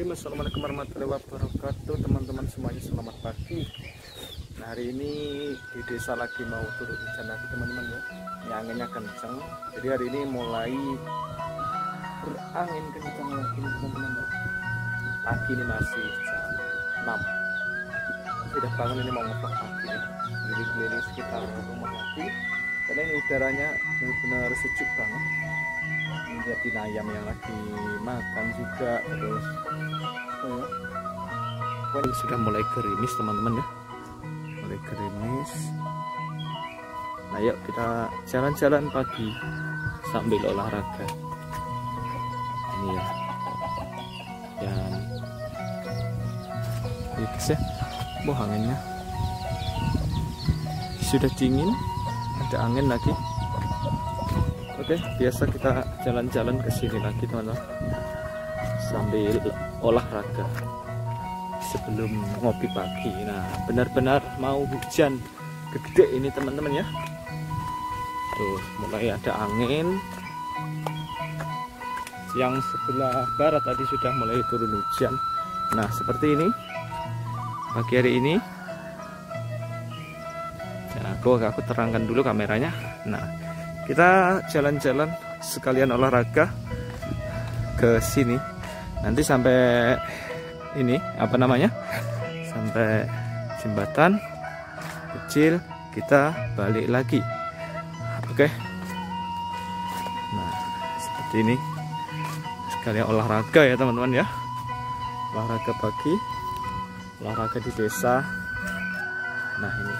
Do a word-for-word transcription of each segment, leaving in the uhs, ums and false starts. Bismillahirrahmanirrahim. Assalamualaikum warahmatullahi wabarakatuh. Teman-teman semuanya selamat pagi. Nah, hari ini di desa lagi mau turun hujan lagi teman-teman ya. Ini anginnya kencang. Jadi hari ini mulai berangin kencang lagi teman-teman. Pagi ini masih jam enam. Sudah bangun ini mau ngevlog pagi. Jadi keliling sekitar rumah lagi. Karena ini udaranya benar-benar sejuk banget. Lihatin ayam yang lagi makan juga, terus oh, ya. Sudah mulai gerimis teman-teman ya, mulai gerimis. Nah yuk kita jalan-jalan pagi sambil olahraga ini ya. Dan ya, oh, anginnya sudah dingin, ada angin lagi. Oke, biasa kita jalan-jalan ke sini lagi teman-teman sambil olahraga sebelum ngopi pagi. Nah, benar-benar mau hujan gede ini teman-teman ya. Tuh, mulai ada angin. Yang sebelah barat tadi sudah mulai turun hujan. Nah, seperti ini pagi hari ini. Nah, aku, aku terangkan dulu kameranya. Nah, kita jalan-jalan sekalian olahraga ke sini. Nanti sampai ini apa namanya? Sampai jembatan kecil kita balik lagi. Oke. Nah, seperti ini. Sekalian olahraga ya, teman-teman ya. Olahraga pagi, olahraga di desa. Nah, ini.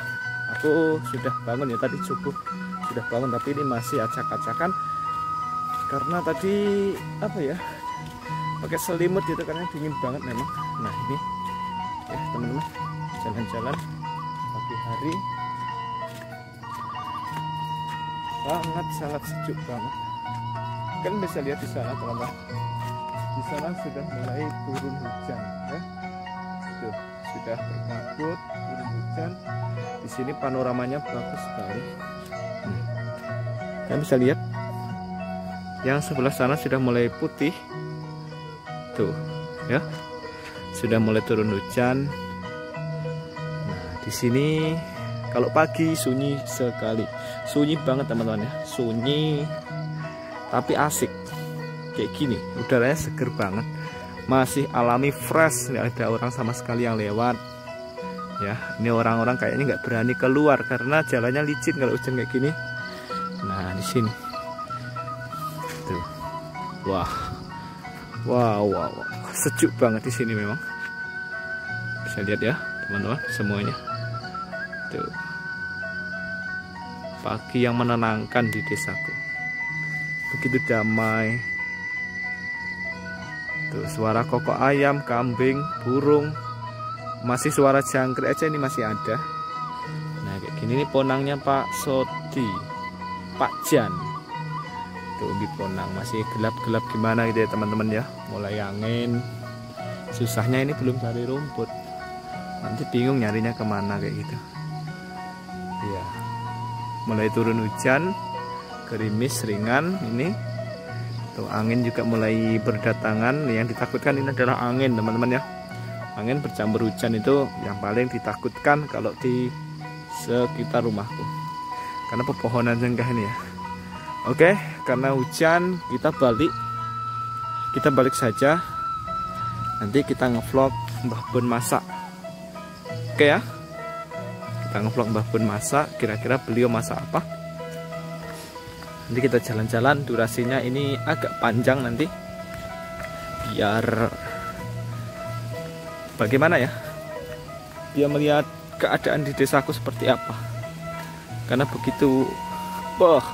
Aku sudah bangun ya tadi subuh. Sudah bangun tapi ini masih acak-acakan karena tadi apa ya, pakai selimut gitu karena dingin banget memang. Nah ini ya teman-teman, jalan-jalan pagi hari sangat sangat sejuk banget. Kan bisa lihat di sana teman-teman, di sana sudah mulai turun hujan ya. Tuh, sudah berkabut, turun hujan. Di sini panoramanya bagus sekali. Kalian bisa lihat yang sebelah sana sudah mulai putih tuh ya, sudah mulai turun hujan. Nah di sini kalau pagi sunyi sekali, sunyi banget teman-teman ya, sunyi tapi asik kayak gini. Udaranya seger banget, masih alami fresh, nggak ada orang sama sekali yang lewat ya. Ini orang-orang kayaknya nggak berani keluar karena jalannya licin kalau hujan kayak gini. Nah di sini tuh, wah, wow, wow, wow, sejuk banget di sini memang. Bisa lihat ya teman-teman semuanya. Tuh, pagi yang menenangkan di desaku. Begitu damai. Tuh suara kokok ayam, kambing, burung, masih suara jangkrik aja ini masih ada. Nah kayak gini nih ponangnya Pak Sodi. Pak Jan tuh di Ponang masih gelap-gelap gimana gitu ya teman-teman ya, mulai angin. Susahnya ini belum cari rumput, nanti bingung nyarinya kemana kayak gitu ya. Mulai turun hujan, gerimis ringan ini tuh, angin juga mulai berdatangan. Yang ditakutkan ini adalah angin teman-teman ya, angin bercampur hujan itu yang paling ditakutkan kalau di sekitar rumahku karena pepohonan jengkah ini ya. Oke, karena hujan kita balik, kita balik saja. Nanti kita ngevlog Mbah Bun masak. Oke ya, kita ngevlog Mbah Bun masak. Kira-kira beliau masak apa? Nanti kita jalan-jalan. Durasinya ini agak panjang nanti. Biar bagaimana ya? Biar melihat keadaan di desaku seperti apa. Karena begitu, wah,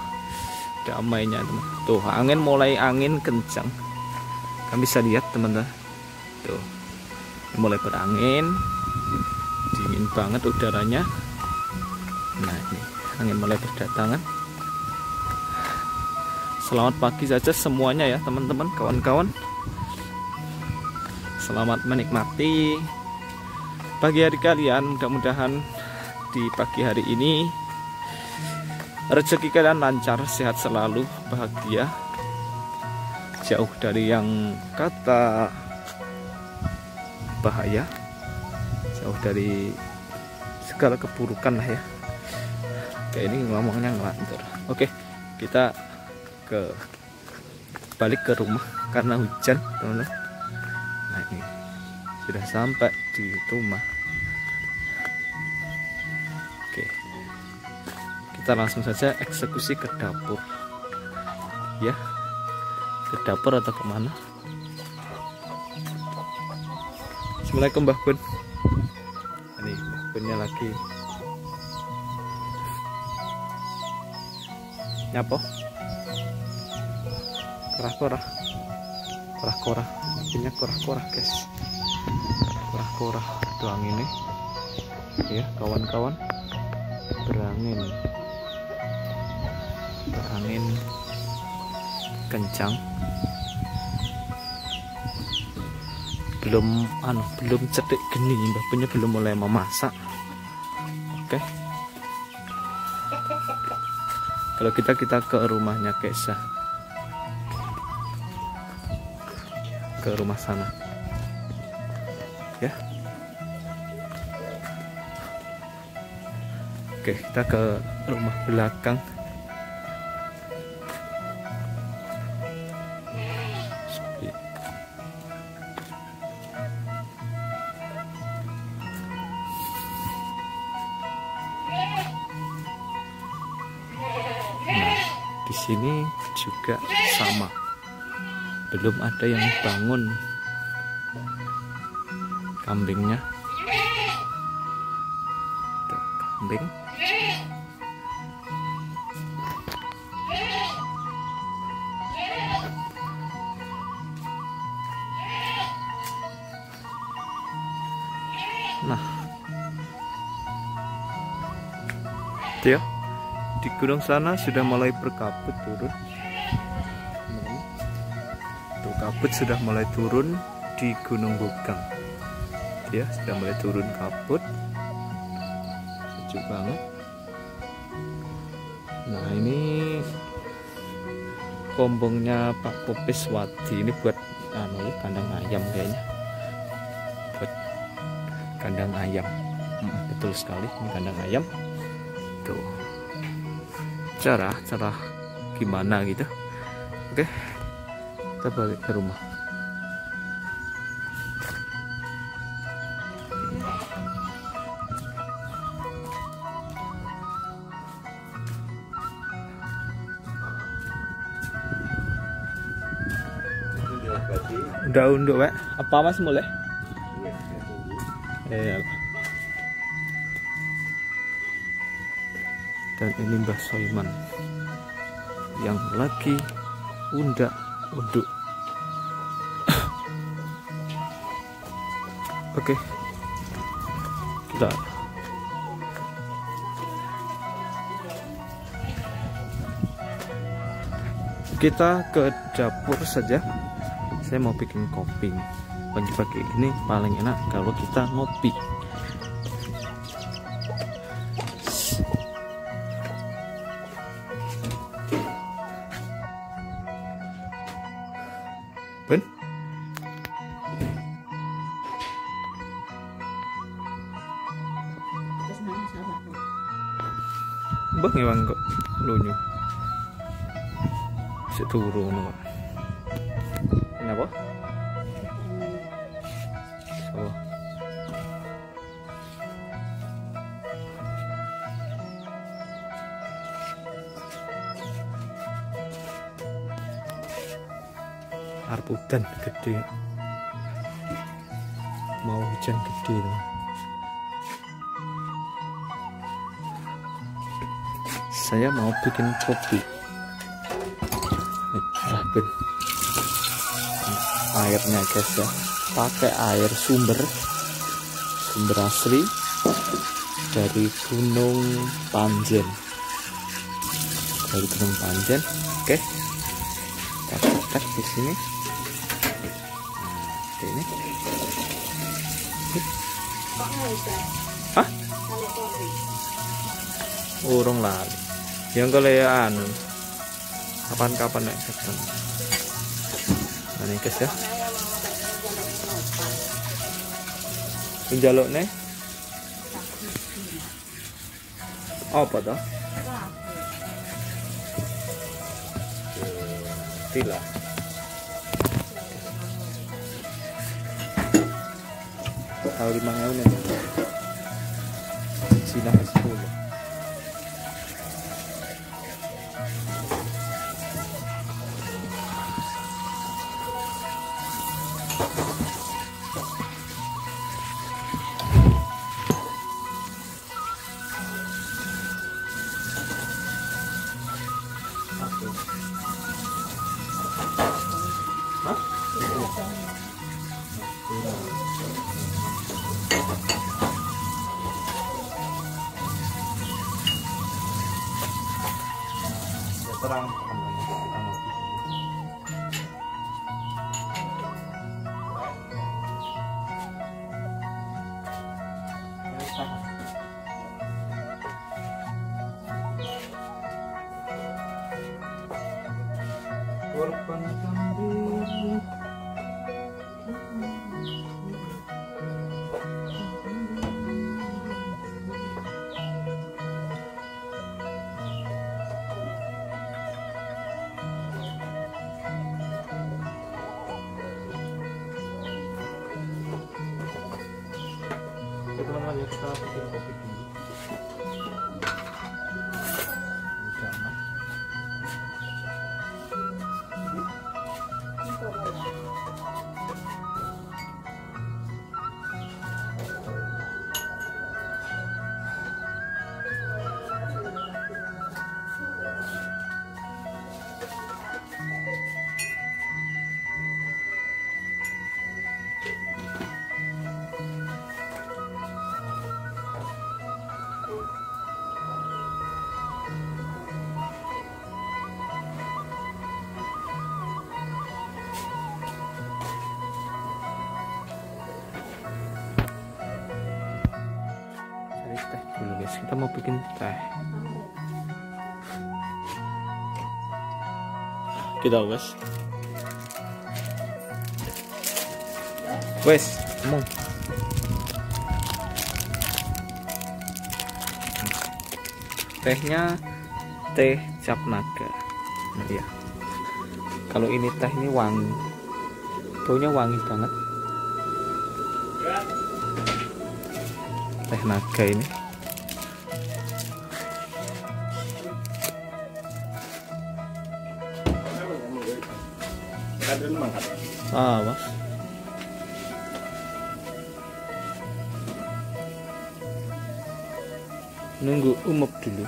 damainya teman. Tuh angin mulai angin kencang. Kalian bisa lihat teman-teman. Tuh mulai berangin, dingin banget udaranya. Nah ini angin mulai berdatangan. Selamat pagi saja semuanya ya teman-teman, kawan-kawan. Selamat menikmati pagi hari kalian. Mudah-mudahan di pagi hari ini rezeki kalian lancar, sehat selalu, bahagia, jauh dari yang kata bahaya, jauh dari segala keburukan lah ya. Kayak ini ngomongnya ngelantur. Oke, kita ke balik ke rumah karena hujan, teman-teman. Nah, ini sudah sampai di rumah. Oke, kita langsung saja eksekusi ke dapur ya, ke dapur atau kemana. Assalamualaikum Mbah Bun. Ini Mbah Bunnya lagi nyapo korah-korah, korah-korah artinya korah-korah guys, korah-korah doang ini ya kawan-kawan, berangin berangin kencang. Belum anu belum cetek geni, Mbah Bunnya belum mulai memasak. Oke. Okay. Kalau kita kita ke rumahnya Kesa. Ke rumah sana. Ya. Oke, okay, kita ke rumah belakang. Di sini juga sama, belum ada yang bangun kambingnya. Tuh, kambing. Nah, dia di gunung sana sudah mulai berkabut turun. Tuh, kabut sudah mulai turun di Gunung Bukang. Ya, sudah mulai turun kabut. Sejuk banget. Nah, ini kombongnya Pak Popis Wadi. Ini buat anu ah, kandang ayam kayaknya. Buat kandang ayam. Hmm, betul sekali, ini kandang ayam. Tuh. Cara cara gimana gitu. Oke, kita balik ke rumah. Udah unduk wek, apa mas mulai? Eh, dan ini Mbah Soiman yang lagi undak-unduk. Oke, kita kita ke dapur saja. Saya mau bikin kopi. Pagi-pagi ini paling enak kalau kita ngopi. Bun, mbak ngewang kok lunyu, seturu nunggu. Kenapa? Oh. Arpudan gede, mau hujan gede. Saya mau bikin kopi. Airnya guys ya, pakai air sumber sumber asli dari Gunung Panjen. Dari Gunung Panjen, oke. Kita cetak di sini. Ini. Hah? Urung lali. Yang keleaan. Kapan-kapan naik setan. Nah, ini guys ya. Njalukne apa toh? Tila. Tahu lima tahun ini. Silah sepuluh. Kita mau bikin teh. Kita wes. Wes, mau. Tehnya teh Cap Naga. Nah, iya. Kalau ini teh ini wangi. Baunya wangi banget. Teh naga ini. Ah, mas. Nunggu umep dulu.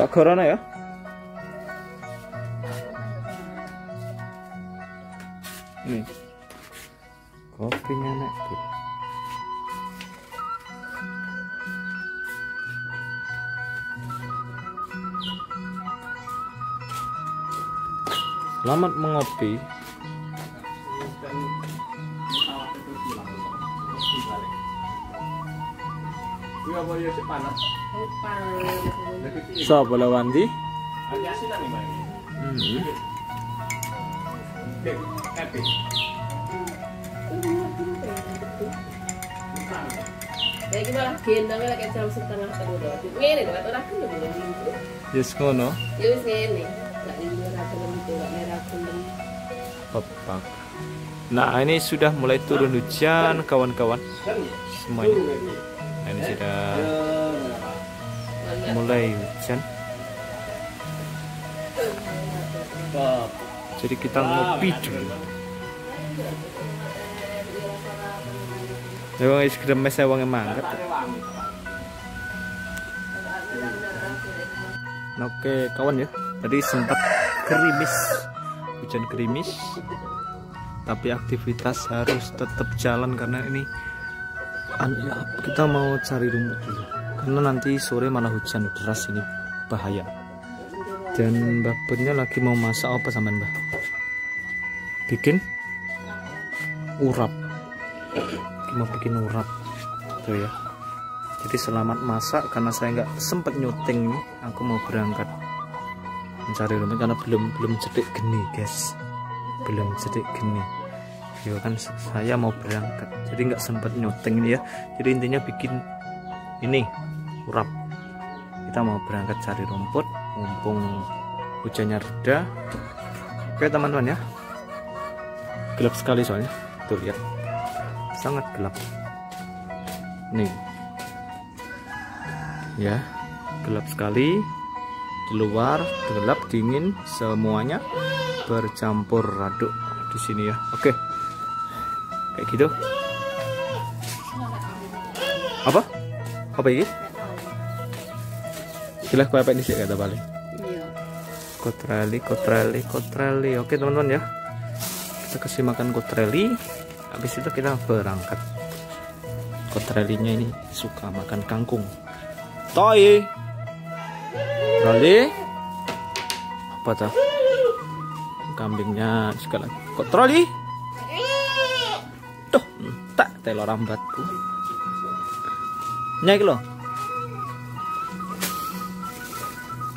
Tak korona ya? Nih. Kopinya nek. Selamat mengopi. So boleh mandi? Hmm. Yes, kono. Yes, ini. Nah, ini sudah mulai turun hujan, kawan-kawan. Semuanya. Nah, ini sudah mulai hujan. Jadi kita ngopi dulu. Wong es krem mangkat. Oke kawan ya, tadi sempat gerimis, hujan gerimis, tapi aktivitas harus tetap jalan karena ini kita mau cari rumput dulu, karena nanti sore malah hujan deras, ini bahaya. Dan Mbah Bunnya lagi mau masak apa sama Mbah? Bikin urap, mau bikin urap tuh ya. Jadi selamat masak, karena saya nggak sempet nyuting, aku mau berangkat mencari rumput karena belum belum cetek geni guys, belum cetek geni. Ya kan saya mau berangkat, jadi nggak sempet nyuting ini ya. Jadi intinya bikin ini urap. Kita mau berangkat cari rumput, mumpung hujannya reda. Oke teman-teman ya, gelap sekali soalnya, tuh lihat, sangat gelap. Nih. Ya, gelap sekali, di luar gelap dingin, semuanya bercampur aduk di sini ya. Oke, kayak gitu. Apa? Apa ini? Gila, aku apa ini sih kata balik? Iya. Kotreli, kotreli, kotreli. Oke teman-teman ya, kita kasih makan kotreli. Habis itu kita berangkat. Kotrelinya ini suka makan kangkung. Toy, Troli, apa tuh? Kambingnya juga lagi. Kok Troli? Tuh, tak telor rambatku. Nyai lo.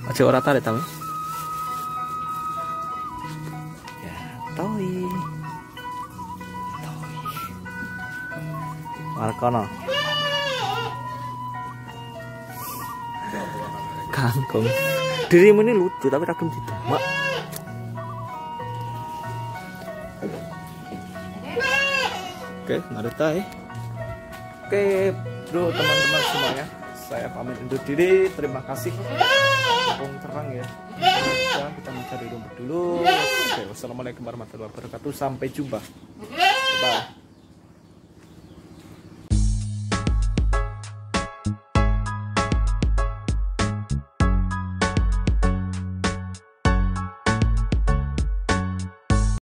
Aja ora tarik tahu. Ya, Toy, Toy. Markono. Kangkung dirimu ini lucu tapi ragam tidak mak. Oke ngarita eh. Oke bro, teman-teman semuanya, saya pamit undur diri, terima kasih. Kampung terang ya, kita, kita mencari rumput dulu. Oke, wassalamualaikum warahmatullahi wabarakatuh, sampai jumpa. Bye.